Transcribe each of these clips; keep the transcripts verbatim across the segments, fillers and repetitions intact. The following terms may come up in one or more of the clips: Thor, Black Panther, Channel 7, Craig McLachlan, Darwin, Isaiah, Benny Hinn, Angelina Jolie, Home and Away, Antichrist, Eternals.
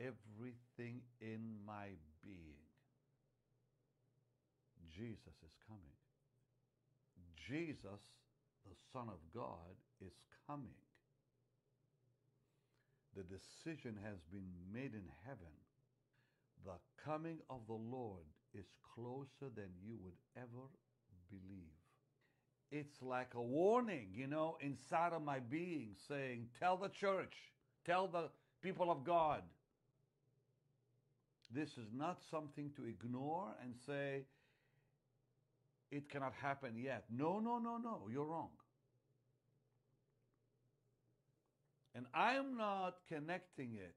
everything in my being. Jesus is coming. Jesus, the Son of God, is coming. The decision has been made in heaven. The coming of the Lord is closer than you would ever believe. It's like a warning, you know, inside of my being saying, tell the church, tell the people of God. This is not something to ignore and say, it cannot happen yet. No, no, no, no, you're wrong. And I'm not connecting it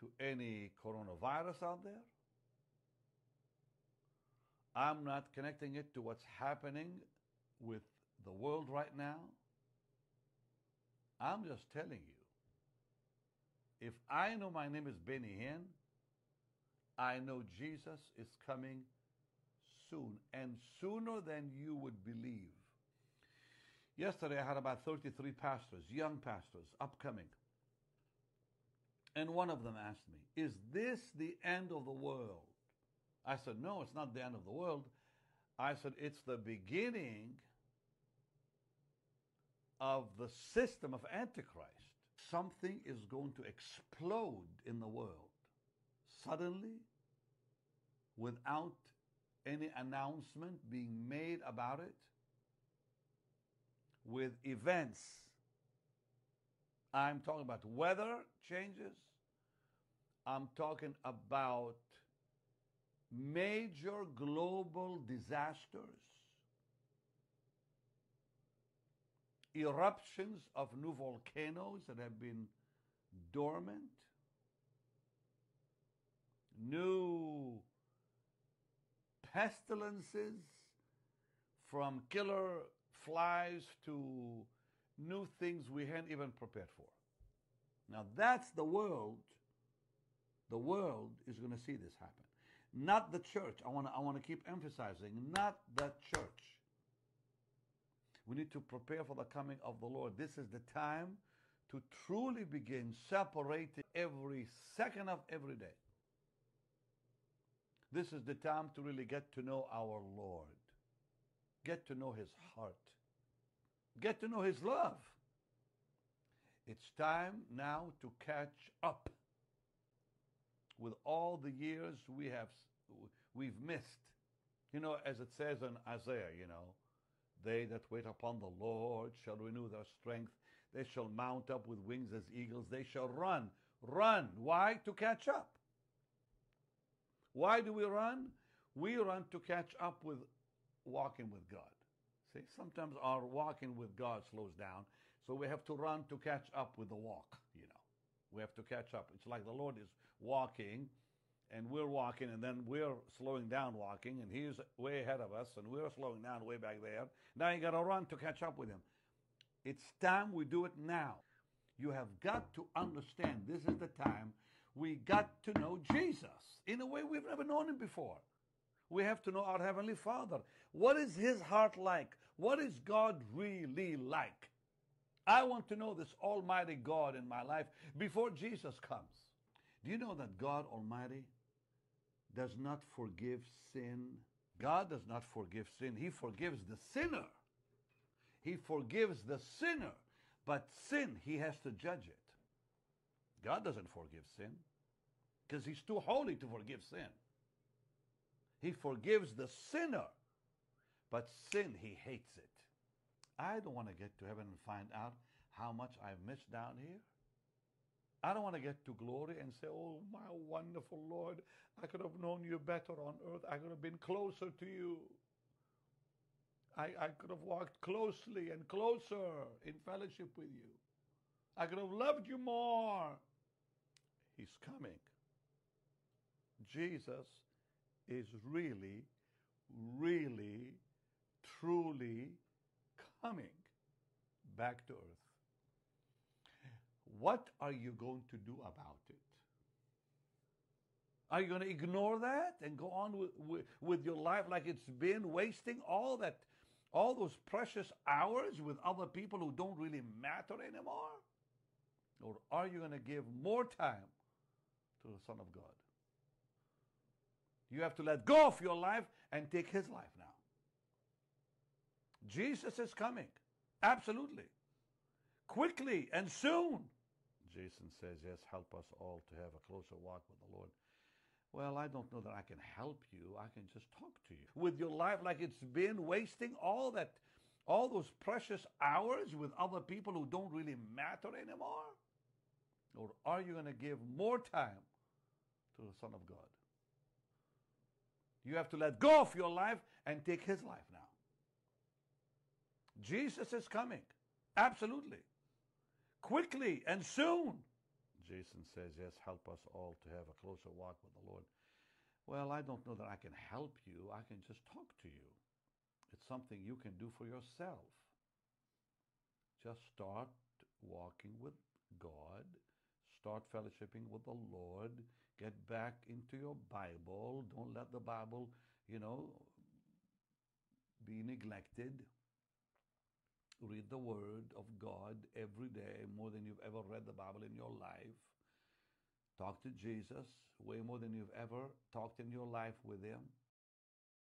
to any coronavirus out there. I'm not connecting it to what's happening with the world right now. I'm just telling you, if I know my name is Benny Hinn, I know Jesus is coming soon, and sooner than you would believe. Yesterday I had about thirty-three pastors, young pastors, upcoming. And one of them asked me, is this the end of the world? I said, no, it's not the end of the world. I said, it's the beginning of the system of Antichrist. Something is going to explode in the world. Suddenly, without any announcement being made about it, with events. I'm talking about weather changes. I'm talking about major global disasters. Eruptions of new volcanoes that have been dormant. New pestilences, from killer flies to new things we hadn't even prepared for. Now that's the world. The world is going to see this happen. Not the church. I want to, I want to keep emphasizing, not the church. We need to prepare for the coming of the Lord. This is the time to truly begin separating every second of every day. This is the time to really get to know our Lord. Get to know His heart. Get to know His love. It's time now to catch up with all the years we have, we've missed. You know, as it says in Isaiah, you know, they that wait upon the Lord shall renew their strength. They shall mount up with wings as eagles. They shall run. Run. Why? To catch up. Why do we run? We run to catch up with walking with God. See, sometimes our walking with God slows down, so we have to run to catch up with the walk, you know. We have to catch up. It's like the Lord is walking, and we're walking, and then we're slowing down walking, and He's way ahead of us, and we're slowing down way back there. Now you got to run to catch up with Him. It's time we do it now. You have got to understand this is the time we got to know Jesus in a way we've never known Him before. We have to know our Heavenly Father. What is His heart like? What is God really like? I want to know this Almighty God in my life before Jesus comes. Do you know that God Almighty does not forgive sin? God does not forgive sin. He forgives the sinner. He forgives the sinner. But sin, He has to judge it. God doesn't forgive sin because He's too holy to forgive sin. He forgives the sinner, but sin, He hates it. I don't want to get to heaven and find out how much I've missed down here. I don't want to get to glory and say, oh, my wonderful Lord, I could have known you better on earth. I could have been closer to you. I, I could have walked closely and closer in fellowship with you. I could have loved you more. He's coming. Jesus is really, really, truly coming back to earth. What are you going to do about it? Are you going to ignore that and go on with, with, with your life like it's been, wasting all that, all those precious hours with other people who don't really matter anymore? or are you going to give more time to the Son of God? You have to let go of your life and take his life now. Jesus is coming. Absolutely. Quickly and soon. Jason says, yes, help us all to have a closer walk with the Lord. Well, I don't know that I can help you. I can just talk to you. With your life like it's been, wasting all that, all those precious hours with other people who don't really matter anymore. Or are you going to give more time to the Son of God? You have to let go of your life and take his life now. Jesus is coming. Absolutely. Quickly and soon. Jason says, yes, help us all to have a closer walk with the Lord. Well, I don't know that I can help you. I can just talk to you. It's something you can do for yourself. Just start walking with God. Start fellowshipping with the Lord. Get back into your Bible. Don't let the Bible, you know, be neglected. Read the Word of God every day, more than you've ever read the Bible in your life. Talk to Jesus way more than you've ever talked in your life with him.